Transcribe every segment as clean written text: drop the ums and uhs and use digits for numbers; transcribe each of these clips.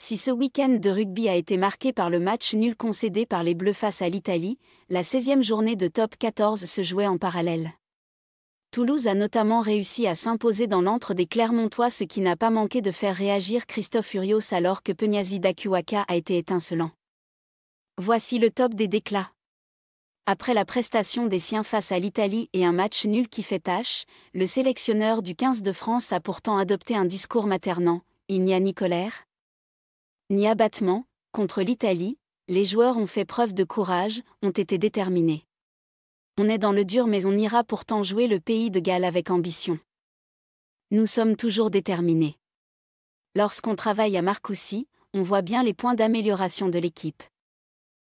Si ce week-end de rugby a été marqué par le match nul concédé par les Bleus face à l'Italie, la 16e journée de top 14 se jouait en parallèle. Toulouse a notamment réussi à s'imposer dans l'antre des Clermontois, ce qui n'a pas manqué de faire réagir Christophe Urios alors que Pugnazi d'Acuaca a été étincelant. Voici le top des déclats. Après la prestation des siens face à l'Italie et un match nul qui fait tache, le sélectionneur du 15 de France a pourtant adopté un discours maternant. Il n'y a ni colère, ni abattement. Contre l'Italie, les joueurs ont fait preuve de courage, ont été déterminés. On est dans le dur mais on ira pourtant jouer le pays de Galles avec ambition. Nous sommes toujours déterminés. Lorsqu'on travaille à Marcoussis, on voit bien les points d'amélioration de l'équipe.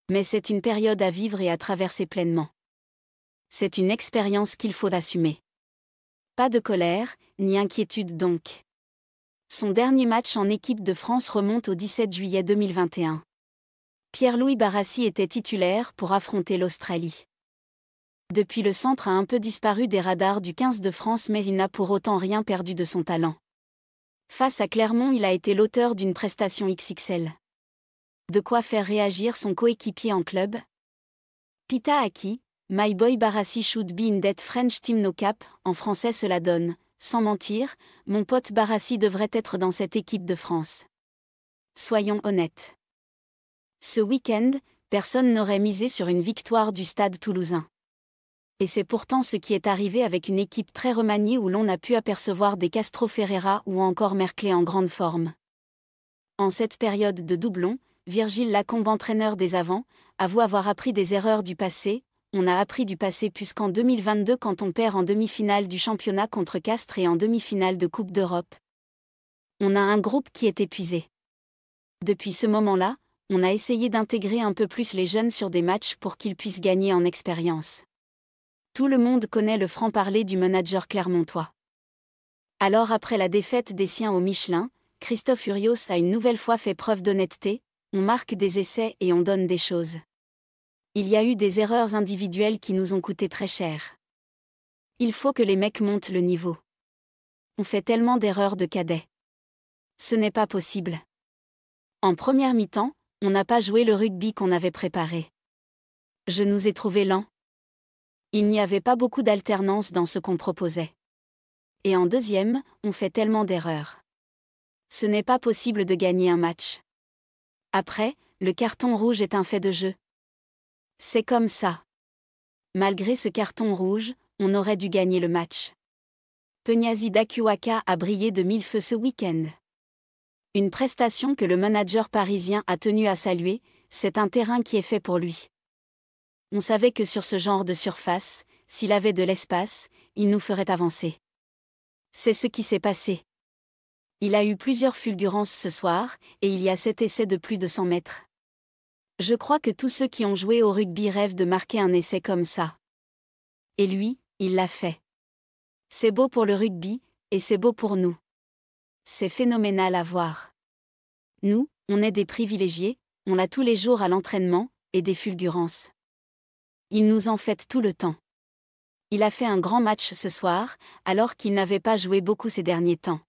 Mais c'est une période à vivre et à traverser pleinement. C'est une expérience qu'il faut assumer. Pas de colère, ni inquiétude donc. Son dernier match en équipe de France remonte au 17 juillet 2021. Pierre-Louis Barassi était titulaire pour affronter l'Australie. Depuis, le centre a un peu disparu des radars du 15 de France mais il n'a pour autant rien perdu de son talent. Face à Clermont, il a été l'auteur d'une prestation XXL. De quoi faire réagir son coéquipier en club ? Pita Aki, my boy Barassi should be in that French team no cap, en français cela donne. Sans mentir, mon pote Barassi devrait être dans cette équipe de France. Soyons honnêtes. Ce week-end, personne n'aurait misé sur une victoire du Stade toulousain. Et c'est pourtant ce qui est arrivé avec une équipe très remaniée où l'on a pu apercevoir des Castro-Ferreira ou encore Merclé en grande forme. En cette période de doublon, Virgile Lacombe, entraîneur des avants, avoue avoir appris des erreurs du passé. On a appris du passé puisqu'en 2022, quand on perd en demi-finale du championnat contre Castres et en demi-finale de Coupe d'Europe, on a un groupe qui est épuisé. Depuis ce moment-là, on a essayé d'intégrer un peu plus les jeunes sur des matchs pour qu'ils puissent gagner en expérience. Tout le monde connaît le franc-parler du manager clermontois. Alors après la défaite des siens au Michelin, Christophe Urios a une nouvelle fois fait preuve d'honnêteté. On marque des essais et on donne des choses. Il y a eu des erreurs individuelles qui nous ont coûté très cher. Il faut que les mecs montent le niveau. On fait tellement d'erreurs de cadets. Ce n'est pas possible. En première mi-temps, on n'a pas joué le rugby qu'on avait préparé. Je nous ai trouvé lents. Il n'y avait pas beaucoup d'alternance dans ce qu'on proposait. Et en deuxième, on fait tellement d'erreurs. Ce n'est pas possible de gagner un match. Après, le carton rouge est un fait de jeu. C'est comme ça. Malgré ce carton rouge, on aurait dû gagner le match. Pugnazi d'Acuaca a brillé de mille feux ce week-end. Une prestation que le manager parisien a tenu à saluer, c'est un terrain qui est fait pour lui. On savait que sur ce genre de surface, s'il avait de l'espace, il nous ferait avancer. C'est ce qui s'est passé. Il a eu plusieurs fulgurances ce soir, et il y a cet essai de plus de 100 mètres. Je crois que tous ceux qui ont joué au rugby rêvent de marquer un essai comme ça. Et lui, il l'a fait. C'est beau pour le rugby, et c'est beau pour nous. C'est phénoménal à voir. Nous, on est des privilégiés, on l'a tous les jours à l'entraînement, et des fulgurances. Il nous en fait tout le temps. Il a fait un grand match ce soir, alors qu'il n'avait pas joué beaucoup ces derniers temps.